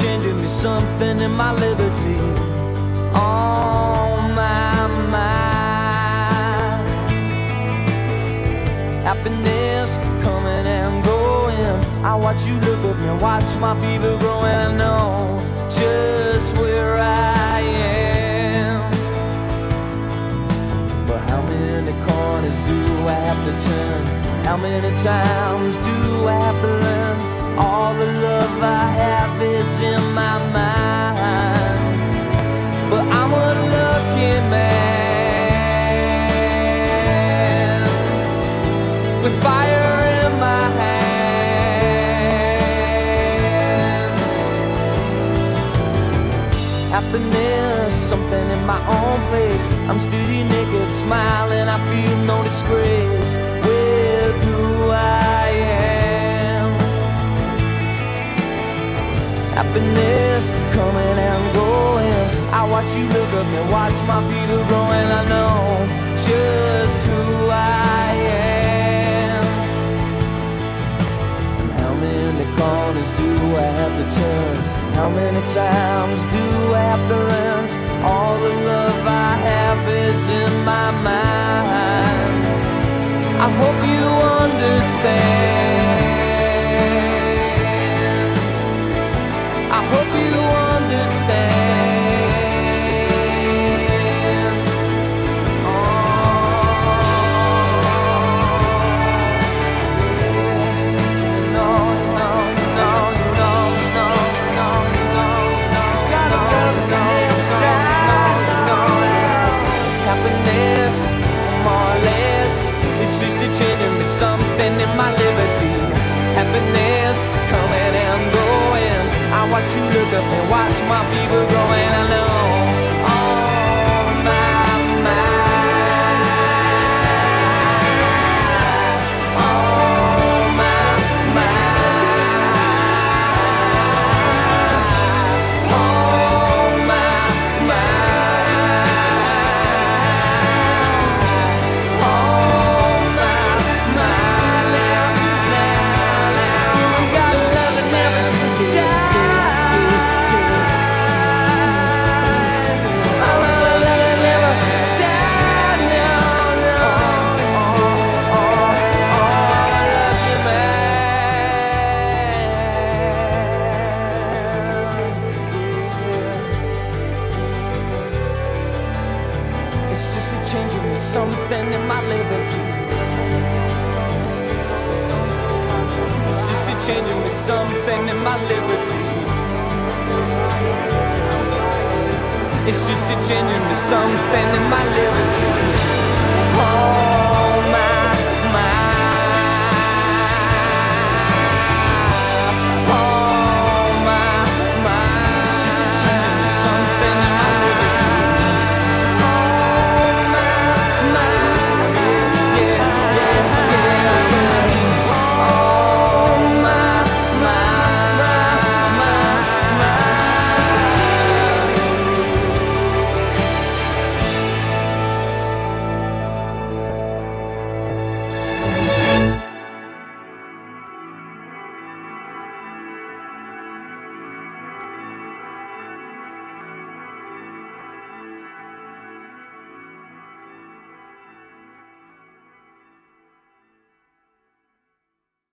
changing me something in my liberty. On my mind, happiness coming and going. I watch you look at me, watch my fever grow, and I know just where I am. But how many corners do I have to turn? How many times do I have to learn? All the love I have is in my mind, but I'm a lucky man with fire in my hands. Happiness, something in my own place. I'm steady naked, smiling, I feel no disgrace with who I am. Happiness coming and going. I watch you look at me, watch my feet are growing. I know just who I am. And how many corners do I have to turn? How many times do I have to run? All the love I have is in my mind. I hope you understand. I hope you understand. Oh, no, no, no, no, no, no, no, no. Gotta love no, no, no, no. Happiness, more or less, it's just a changing with something in my liberty. Happiness, coming and going. I watch you look up and watch my people grow, and I know all my mind, all my mind, all my mind, all my mind. You gotta love it, never die. Something in my liberty. It's just a changing with something in my liberty. It's just a changing with something in my liberty.